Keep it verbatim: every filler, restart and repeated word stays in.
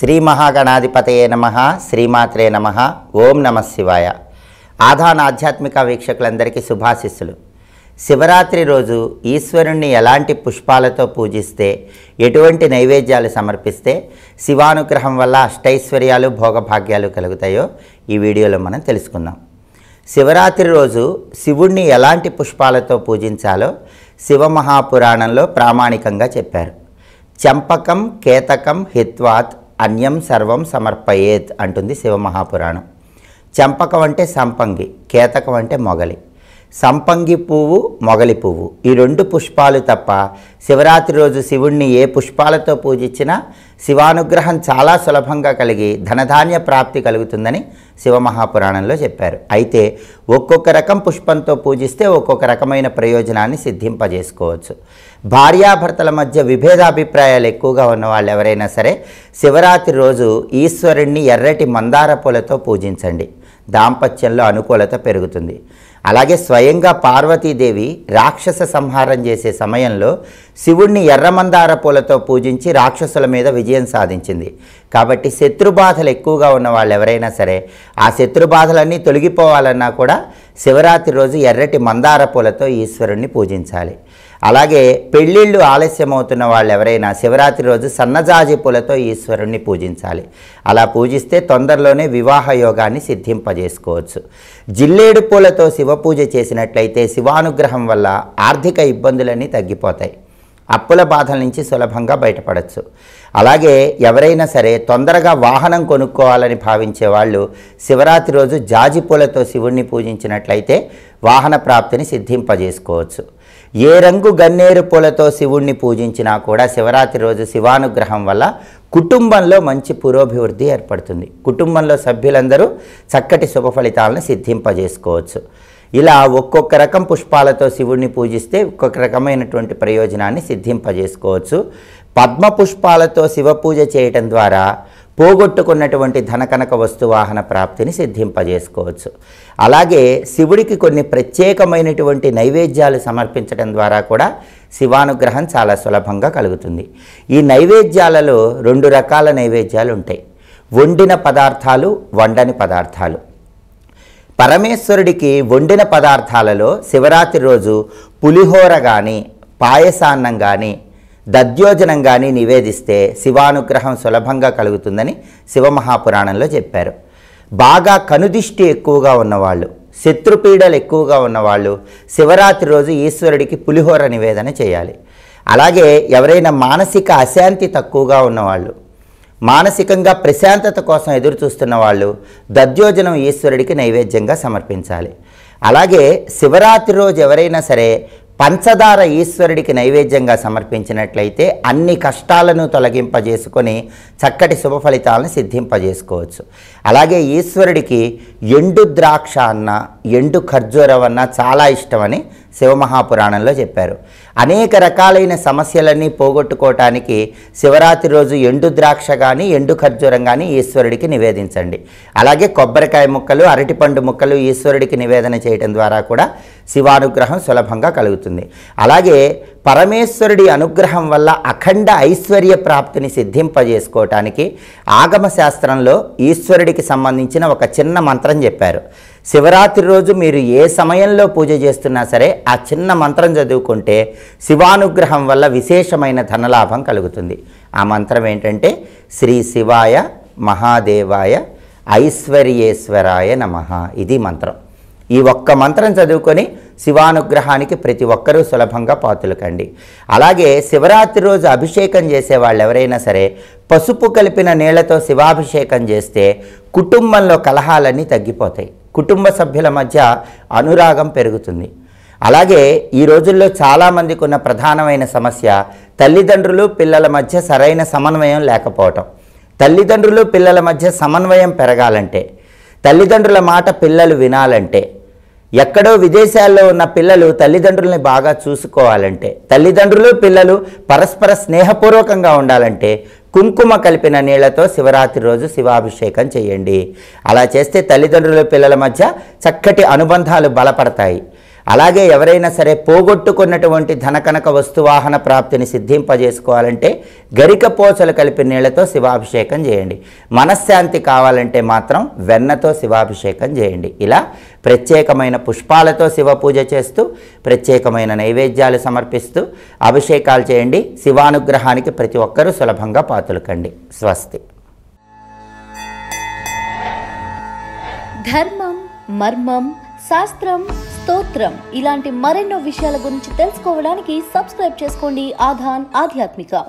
श्री महागणाधिपतये नमः श्रीमात्रे नमः ओम नमः शिवाय आधान आध्यात्मिक वीक्षकुलंदरिकी शुभाशिस्सुलु। శివరాత్రి రోజు ఈశ్వరుణ్ణి ఎలాంటి పుష్పాలతో పూజిస్తే, ఎటువంటి నైవేద్యాలు సమర్పిస్తే శివానుగ్రహం వల్ల అష్టైశ్వర్యాలు భోగభాగ్యాలు కలుగుతాయో ఈ వీడియోలో మనం తెలుసుకుందాం। శివరాత్రి రోజు శివుణ్ణి ఎలాంటి పుష్పాలతో పూజించాలో శివ మహాపురాణంలో ప్రామాణికంగా చెప్పారు। చంపకం కేతకం హిత్వాత్ అన్యం సర్వం సమర్పయేత్ అంటుంది శివ మహాపురాణం। చంపకం అంటే సంపంగి, కేతకం అంటే మొగలి। సంపంగి పువ్వు, మొగలి పువ్వు ఈ రెండు పుష్పాలు తప్ప శివరాత్రి రోజు శివుణ్ణి ఏ పుష్పాలతో పూజించినా శివానుగ్రహం చాలా సులభంగా కలిగి ధనధాన్య ప్రాప్తి కలుగుతుందని శివ మహాపురాణంలో చెప్పారు। అయితే ఒక్కొక్క రకం పుష్పంతో పూజిస్తే ఒక్కొక్క రకమైన ప్రయోజనాన్ని సిద్ధింపజేసుకోవచ్చు। భార్యాభర్తల మధ్య విభేదాభిప్రాయాలు ఎక్కువగా ఉన్న వాళ్ళు ఎవరైనా సరే శివరాత్రి రోజు ఈశ్వరుణ్ణి ఎర్రటి మందార పూలతో పూజించండి, దాంపత్యంలో అనుకూలత పెరుగుతుంది। అలాగే స్వయంగా పార్వతీదేవి రాక్షస సంహారం చేసే సమయంలో శివుణ్ణి ఎర్రమందార పూలతో పూజించి రాక్షసుల మీద విజయం సాధించింది। కాబట్టి శత్రుబాధలు ఎక్కువగా ఉన్న వాళ్ళు ఎవరైనా సరే ఆ శత్రుబాధలన్నీ తొలగిపోవాలన్నా కూడా శివరాత్రి రోజు ఎర్రటి మందార పూలతో ఈశ్వరుణ్ణి పూజించాలి। అలాగే పెళ్ళిళ్ళు ఆలస్యమవుతున్న వాళ్ళు ఎవరైనా శివరాత్రి రోజు సన్నజాజి పూలతో ఈశ్వరుణ్ణి పూజించాలి। అలా పూజిస్తే తొందరలోనే వివాహ యోగాన్ని సిద్ధింపజేసుకోవచ్చు। జిల్లేడు పూలతో శివపూజ చేసినట్లయితే శివానుగ్రహం వల్ల ఆర్థిక ఇబ్బందులన్నీ తగ్గిపోతాయి, అప్పుల బాధల నుంచి సులభంగా బయటపడవచ్చు। అలాగే ఎవరైనా సరే తొందరగా వాహనం కొనుక్కోవాలని భావించే వాళ్ళు శివరాత్రి రోజు జాజి పూలతో శివుణ్ణి పూజించినట్లయితే వాహన ప్రాప్తిని సిద్ధింపజేసుకోవచ్చు। ఏ రంగు గన్నేరు పూలతో శివుణ్ణి పూజించినా కూడా శివరాత్రి రోజు శివానుగ్రహం వల్ల కుటుంబంలో మంచి పురోభివృద్ధి ఏర్పడుతుంది। కుటుంబంలో సభ్యులందరూ చక్కటి శుభ ఫలితాలను సిద్ధింపజేసుకోవచ్చు। ఇలా ఒక్కొక్క రకం పుష్పాలతో శివుణ్ణి పూజిస్తే ఒక్కొక్క రకమైనటువంటి ప్రయోజనాన్ని సిద్ధింపజేసుకోవచ్చు। పద్మ పుష్పాలతో శివపూజ చేయటం ద్వారా పోగొట్టుకున్నటువంటి ధనకనక వస్తువాహన ప్రాప్తిని సిద్ధింపజేసుకోవచ్చు। అలాగే శివుడికి కొన్ని ప్రత్యేకమైనటువంటి నైవేద్యాలు సమర్పించడం ద్వారా కూడా శివానుగ్రహం చాలా సులభంగా కలుగుతుంది। ఈ నైవేద్యాలలో రెండు రకాల నైవేద్యాలు ఉంటాయి, వండిన పదార్థాలు, వండని పదార్థాలు। పరమేశ్వరుడికి వండిన పదార్థాలలో శివరాత్రి రోజు పులిహోర కానీ, పాయసాన్నం కానీ, దద్యోజనం కానీ నివేదిస్తే శివానుగ్రహం సులభంగా కలుగుతుందని శివ మహాపురాణంలో చెప్పారు। బాగా కనుదిష్టి ఎక్కువగా ఉన్నవాళ్ళు, శత్రుపీడలు ఎక్కువగా ఉన్నవాళ్ళు శివరాత్రి రోజు ఈశ్వరుడికి పులిహోర నివేదన చేయాలి। అలాగే ఎవరైనా మానసిక అశాంతి తక్కువగా ఉన్నవాళ్ళు, మానసికంగా ప్రశాంతత కోసం ఎదురు చూస్తున్న వాళ్ళు దద్యోజనం ఈశ్వరుడికి నైవేద్యంగా సమర్పించాలి। అలాగే శివరాత్రి రోజు ఎవరైనా సరే పంచదార ఈశ్వరుడికి నైవేద్యంగా సమర్పించినట్లయితే అన్ని కష్టాలను తొలగింపజేసుకొని చక్కటి శుభ ఫలితాలను సిద్ధింపజేసుకోవచ్చు। అలాగే ఈశ్వరుడికి ఎండు ద్రాక్ష అన్న, ఎండు ఖర్జూరం అన్న చాలా ఇష్టమని శివ మహాపురాణంలో చెప్పారు। అనేక రకాలైన సమస్యలన్నీ పోగొట్టుకోవటానికి శివరాత్రి రోజు ఎండు ద్రాక్ష కానీ, ఎండు ఖర్జూరం కానీ ఈశ్వరుడికి నివేదించండి। అలాగే కొబ్బరికాయ ముక్కలు, అరటిపండు ముక్కలు ఈశ్వరుడికి నివేదన చేయడం ద్వారా కూడా శివానుగ్రహం సులభంగా కలుగుతుంది। అలాగే పరమేశ్వరుడి అనుగ్రహం వల్ల అఖండ ఐశ్వర్య ప్రాప్తిని సిద్ధింపజేసుకోవటానికి ఆగమ శాస్త్రంలో ఈశ్వరుడికి సంబంధించిన ఒక చిన్న మంత్రం చెప్పారు। శివరాత్రి రోజు మీరు ఏ సమయంలో పూజ చేస్తున్నా సరే ఆ చిన్న మంత్రం చదువుకుంటే శివానుగ్రహం వల్ల విశేషమైన ధనలాభం కలుగుతుంది। ఆ మంత్రం ఏంటంటే శ్రీ శివాయ మహాదేవాయ ఐశ్వర్యేశ్వరాయ నమః, ఇది మంత్రం। ఈ ఒక్క మంత్రం చదువుకొని శివానుగ్రహానికి ప్రతి ఒక్కరూ సులభంగా పాత్రలు కండి। అలాగే శివరాత్రి రోజు అభిషేకం చేసే వాళ్ళు ఎవరైనా సరే పసుపు కలిపిన నీళ్లతో శివాభిషేకం చేస్తే కుటుంబంలో కలహాలన్నీ తగ్గిపోతాయి, కుటుంబ సభ్యుల మధ్య అనురాగం పెరుగుతుంది। అలాగే ఈ రోజుల్లో చాలామందికి ఉన్న ప్రధానమైన సమస్య తల్లిదండ్రులు పిల్లల మధ్య సరైన సమన్వయం లేకపోవటం। తల్లిదండ్రులు పిల్లల మధ్య సమన్వయం పెరగాలంటే, తల్లిదండ్రుల మాట పిల్లలు వినాలంటే, ఎక్కడో విదేశాల్లో ఉన్న పిల్లలు తల్లిదండ్రుల్ని బాగా చూసుకోవాలంటే, తల్లిదండ్రులు పిల్లలు పరస్పర స్నేహపూర్వకంగా ఉండాలంటే కుంకుమ కలిపిన నీళ్లతో శివరాత్రి రోజు శివాభిషేకం చేయండి। అలా చేస్తే తల్లిదండ్రుల పిల్లల మధ్య చక్కటి అనుబంధాలు బలపడతాయి। అలాగే ఎవరైనా సరే పోగొట్టుకున్నటువంటి ధనకనక వస్తువాహన ప్రాప్తిని సిద్ధింపజేసుకోవాలంటే గరిక పోచలు కలిపి నీళ్లతో శివాభిషేకం చేయండి. మనశ్శాంతి కావాలంటే మాత్రం వెన్నతో శివాభిషేకం చేయండి. ఇలా ప్రత్యేకమైన పుష్పాలతో శివ పూజ చేస్తూ ప్రత్యేకమైన నైవేద్యాలు సమర్పిస్తూ అభిషేకాలు చేయండి. శివానుగ్రహానికి ప్రతి ఒక్కరూ సులభంగా పాత్రలు కండి. స్వస్తి. ధర్మం, మర్మం, శాస్త్రం, స్తోత్రం ఇలాంటి మరెన్నో విషయాల గురించి తెలుసుకోవడానికి సబ్స్క్రైబ్ చేసుకోండి ఆధాన్ ఆధ్యాత్మిక.